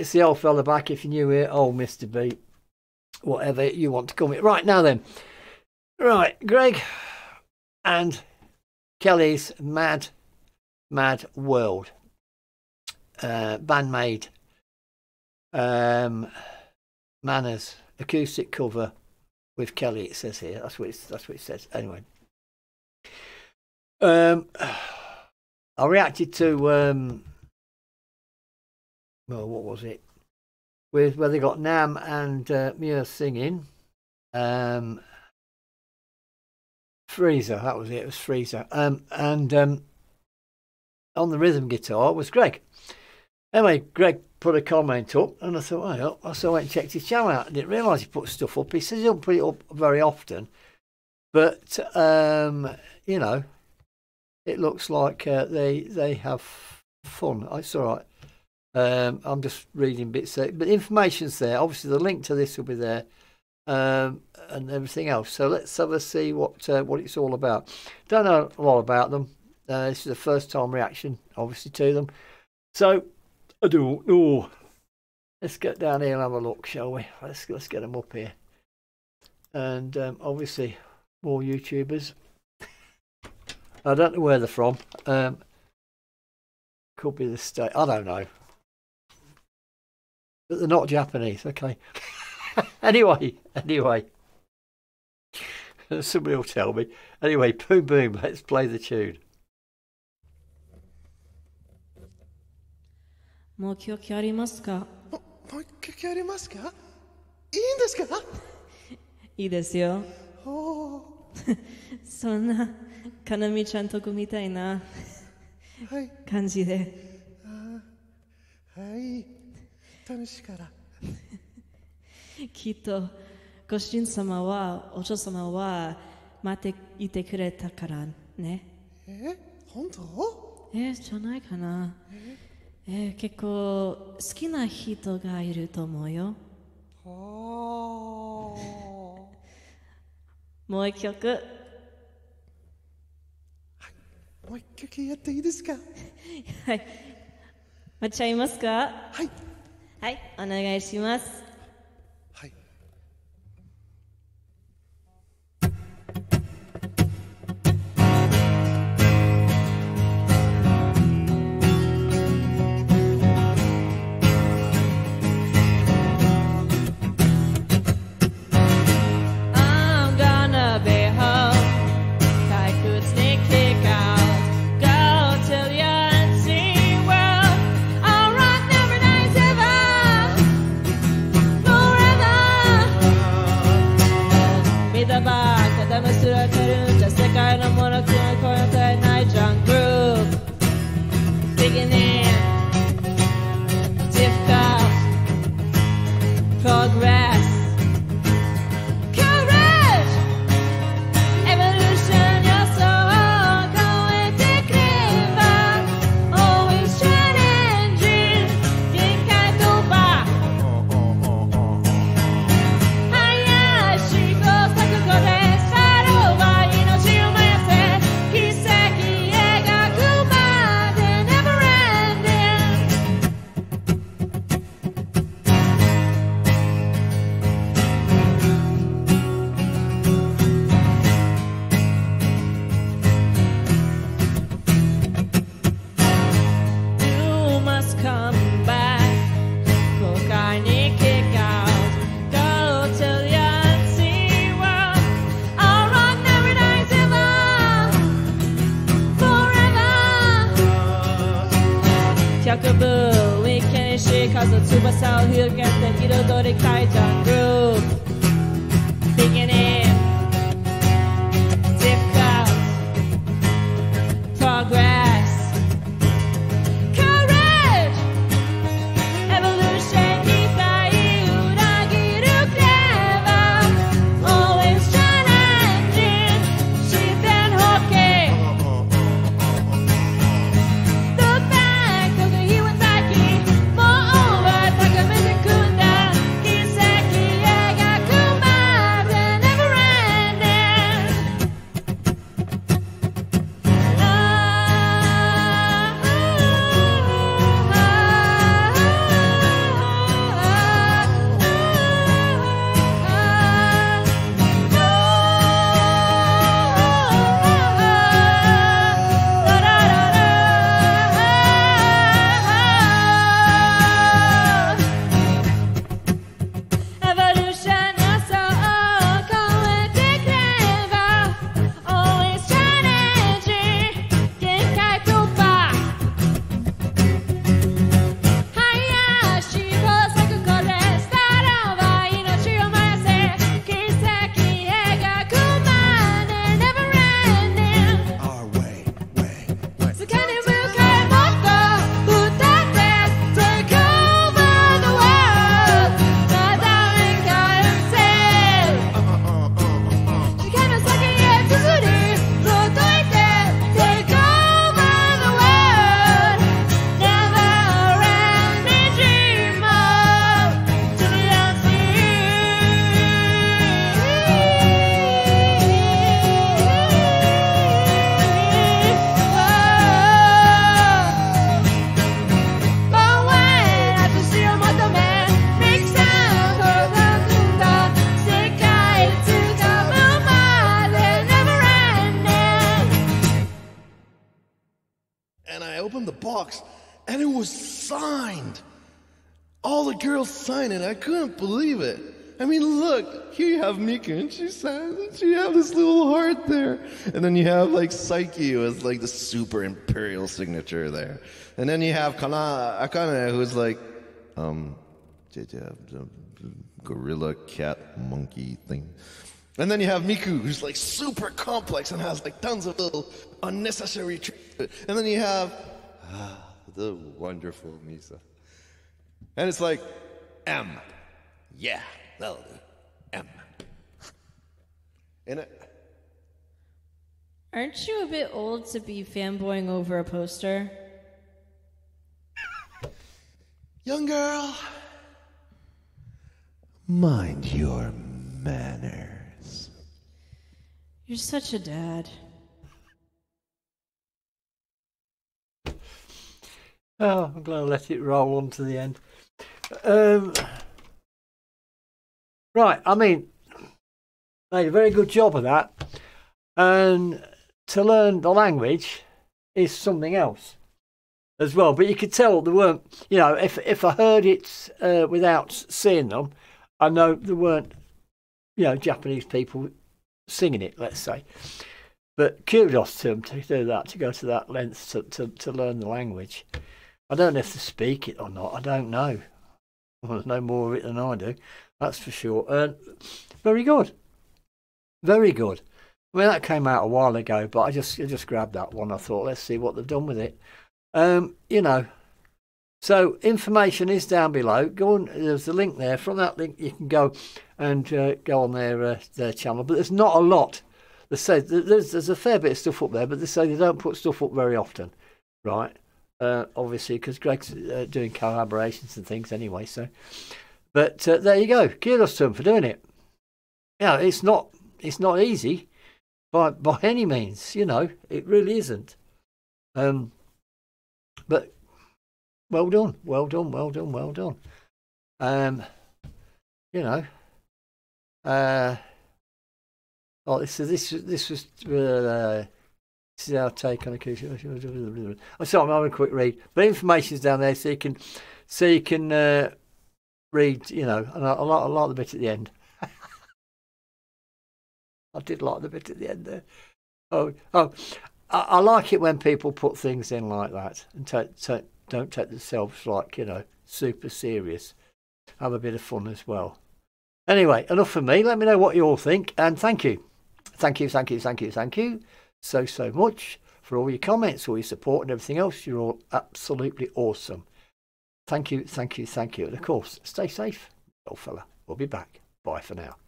it's the old fella back, if you're new here, old Mr B, whatever you want to call me. Right, now then, right, Greg and Kelly's Mad Mad World, Band Maid, Manners, acoustic cover with Kelly, it says here, that's what it says, anyway. I reacted to well, what was it, with where they got Nam and Muir singing Freeza, that was it, it was Freeza, and on the rhythm guitar was Greg. Anyway, Greg put a comment up and I thought, oh, yeah. So I went and checked his channel out. I didn't realise he put stuff up. He says he don't put it up very often, but you know, it looks like they have fun. It's all right. I'm just reading bits there, but information's there. Obviously, the link to this will be there, and everything else. So let's have a see what it's all about. Don't know a lot about them. This is the first time reaction, obviously, to them. So I don't know. Let's get down here and have a look, shall we? Let's get them up here, and obviously more YouTubers. I don't know where they're from. Could be the state. I don't know. But they're not Japanese. Okay. anyway. Somebody will tell me. Anyway, boom, boom. Let's play the tune. もう記憶ありますか? もう記憶ありますか? いいんですか? いいですよ。そんなかなみちゃんとこみたいな感じで。はい。楽しいから。きっとご主人様はお嬢様は待っていてくれたからね。え、本当？え、じゃないかな。 結構好きな人がいると思うよ。もう一曲。はい、もう一曲やっていいですか？はい。待っちゃいますか？はい。はい、お願いします。 Never box, and it was signed. All the girls signed it. I couldn't believe it. I mean, look, here you have Mika, and she signs it. She has this little heart there. And then you have, like, Psyche, who has, like, the super imperial signature there. And then you have Akane, who's like, gorilla, cat, monkey thing. And then you have Miku, who's like super complex and has like tons of little unnecessary treatment. And then you have the wonderful Misa. And it's like, M. Yeah, that'll do. M. And aren't you a bit old to be fanboying over a poster? Young girl, mind your manners. You're such a dad. Oh, I'm going to let it roll on to the end. Right, I mean, made a very good job of that. And to learn the language is something else as well, but you could tell there weren't, you know, if I heard it without seeing them, I know there weren't, you know, Japanese people singing it, let's say. But kudos to them to do that, to go to that length to learn the language. I don't know if they speak it or not, I don't know. Well, know more of it than I do, that's for sure. Very good, very good. I mean, that came out a while ago, but I just grabbed that one. I thought, let's see what they've done with it. You know, so information is down below. Go on, there's the link there. From that link you can go and go on their channel, but there's not a lot. They said there's a fair bit of stuff up there, but they say they don't put stuff up very often, right? Obviously because Greg's doing collaborations and things anyway, so but there you go. Kudos to him for doing it. Yeah, you know, it's not easy by any means, you know, it really isn't. But well done, well done, well done, well done. You know, oh, this was this is our take on a. I'm sorry, I'm having a quick read, but information's down there, so you can read, you know, and I like the bit at the end. I did like the bit at the end there. Oh. I like it when people put things in like that and don't take themselves, like, you know, super serious. Have a bit of fun as well. Anyway, enough for me. Let me know what you all think, and thank you. Thank you, thank you, thank you, thank you so much for all your comments, all your support and everything else. You're all absolutely awesome. Thank you, thank you, thank you. And of course, stay safe, old fella. We'll be back. Bye for now.